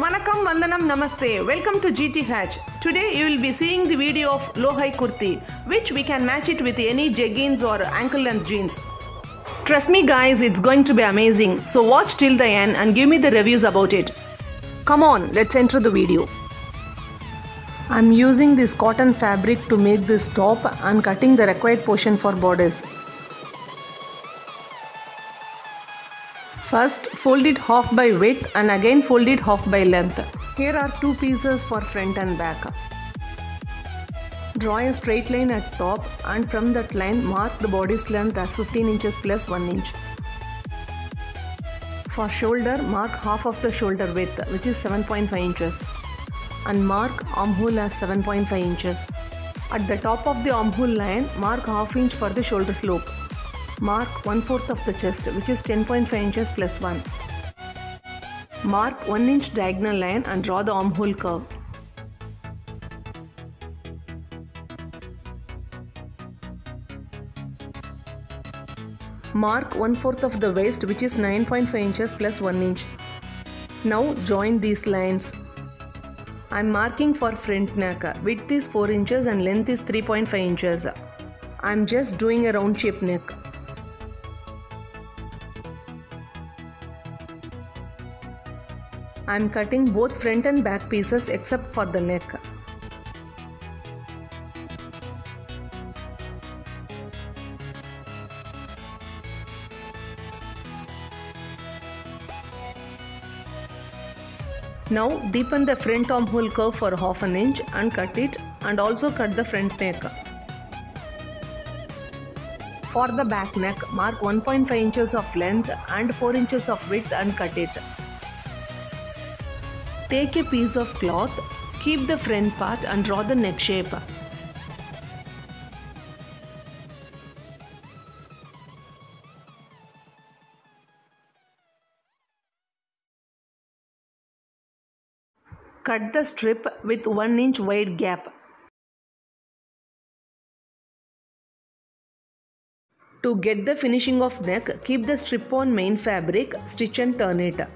Vanakkam, Vandanam, Namaste. Welcome to GTH. Today you will be seeing the video of low-high kurti, which we can match it with any jeggings or ankle-length jeans. Trust me guys, it's going to be amazing. So watch till the end and give me the reviews about it. Come on, let's enter the video. I'm using this cotton fabric to make this top and cutting the required portion for bodice. First, fold it half by width and again fold it half by length. Here are two pieces for front and back. Draw a straight line at top and from that line mark the body's length as 15 inches plus 1 inch. For shoulder, mark half of the shoulder width, which is 7.5 inches. And mark armhole as 7.5 inches. At the top of the armhole line, mark half inch for the shoulder slope. Mark 1/4 of the chest, which is 10.5 inches plus 1. Mark 1 inch diagonal line and draw the armhole curve. Mark 1/4 of the waist, which is 9.5 inches plus 1 inch. Now join these lines. I am marking for front neck. Width is 4 inches and length is 3.5 inches. I am just doing a round shape neck. I am cutting both front and back pieces except for the neck. Now deepen the front armhole curve for half an inch and cut it, and also cut the front neck. For the back neck, mark 1.5 inches of length and 4 inches of width and cut it. Take a piece of cloth, keep the front part and draw the neck shape. Cut the strip with 1 inch wide gap. To get the finishing of neck, keep the strip on main fabric, stitch and turn it.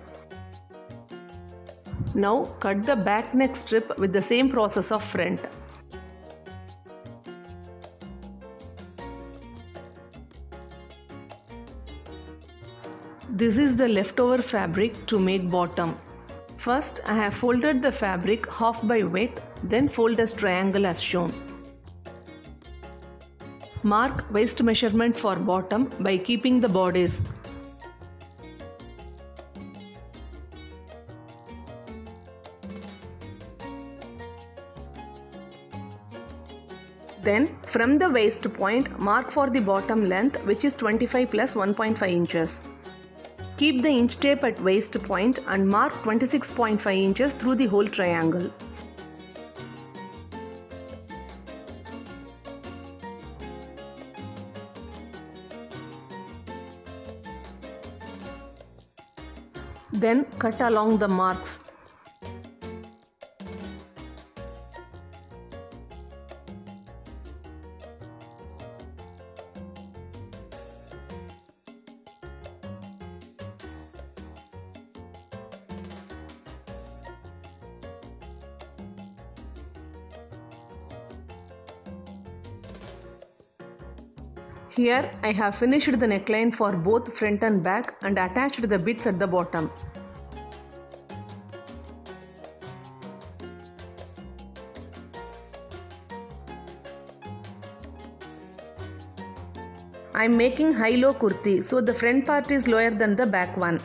Now cut the back neck strip with the same process of front. This is the leftover fabric to make bottom. First, I have folded the fabric half by width, then fold as triangle as shown. Mark waist measurement for bottom by keeping the bodice. Then, from the waist point, mark for the bottom length, which is 25 plus 1.5 inches. Keep the inch tape at waist point and mark 26.5 inches through the whole triangle. Then, cut along the marks. Here I have finished the neckline for both front and back and attached the bits at the bottom. I am making high-low kurti, so the front part is lower than the back one.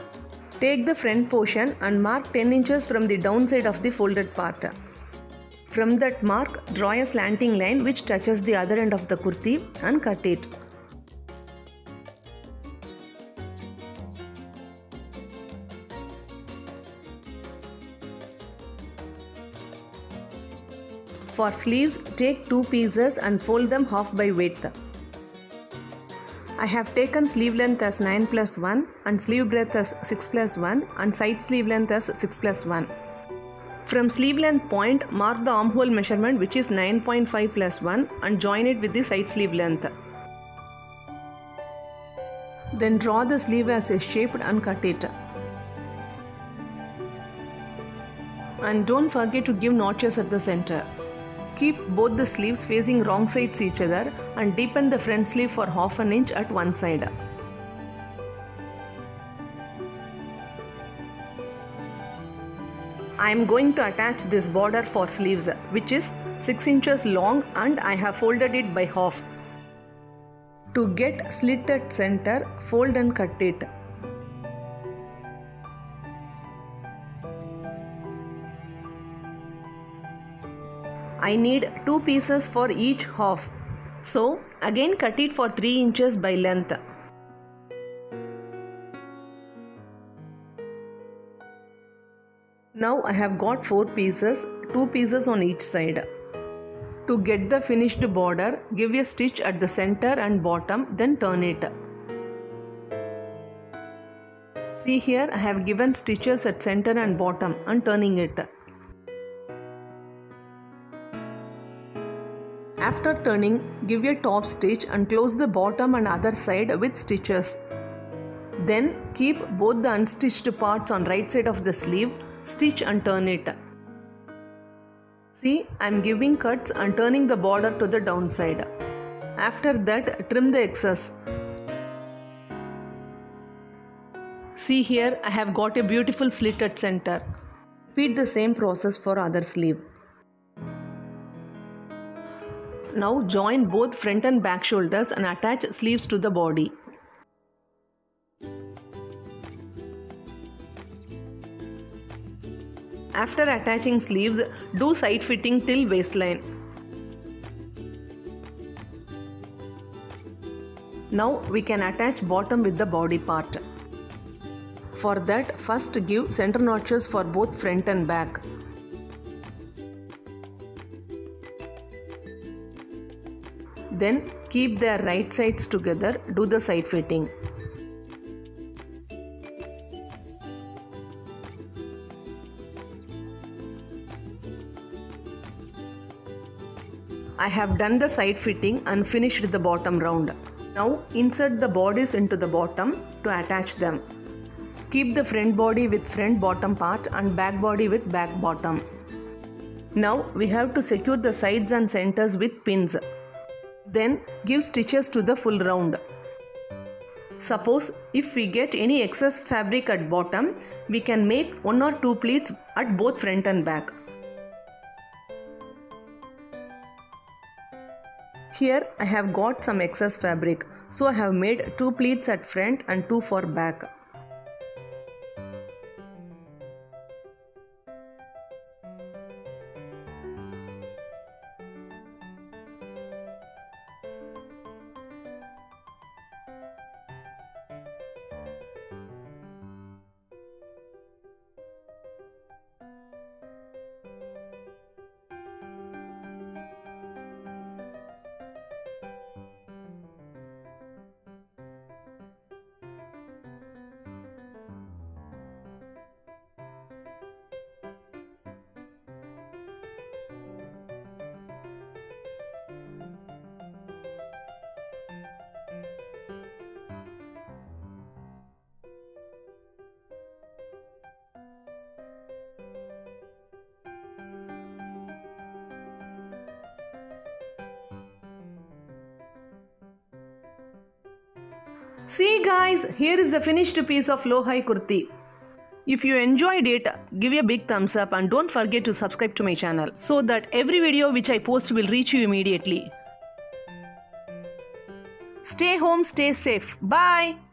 Take the front portion and mark 10 inches from the downside of the folded part. From that mark, draw a slanting line which touches the other end of the kurti and cut it. For sleeves, take two pieces and fold them half by width. I have taken sleeve length as 9 plus 1 and sleeve breadth as 6 plus 1 and side sleeve length as 6 plus 1. From sleeve length point, mark the armhole measurement, which is 9.5 plus 1, and join it with the side sleeve length. Then draw the sleeve as a shape and cut it. and don't forget to give notches at the center. Keep both the sleeves facing wrong sides each other and deepen the front sleeve for half an inch at one side. I am going to attach this border for sleeves, which is 6 inches long, and I have folded it by half. To get slit at center, fold and cut it. I need 2 pieces for each half, so again cut it for 3 inches by length. Now I have got 4 pieces, 2 pieces on each side. To get the finished border, give a stitch at the center and bottom, then turn it. See here, I have given stitches at center and bottom and turning it. After turning, give a top stitch and close the bottom and other side with stitches. Then keep both the unstitched parts on right side of the sleeve, stitch and turn it. See, I am giving cuts and turning the border to the downside. After that, trim the excess. See here, I have got a beautiful slit at center. Repeat the same process for other sleeve. Now join both front and back shoulders and attach sleeves to the body. After attaching sleeves, do side fitting till waistline. Now we can attach bottom with the body part. For that, first give center notches for both front and back. Then keep their right sides together, do the side fitting. I have done the side fitting and finished the bottom round. Now insert the bodies into the bottom to attach them. Keep the front body with front bottom part and back body with back bottom. Now we have to secure the sides and centers with pins. Then give stitches to the full round. Suppose if we get any excess fabric at bottom, we can make 1 or 2 pleats at both front and back. Here I have got some excess fabric, so I have made 2 pleats at front and 2 for back. See guys, here is the finished piece of low-high kurti. If you enjoyed it, give a big thumbs up and don't forget to subscribe to my channel so that every video which I post will reach you immediately. Stay home, stay safe. Bye.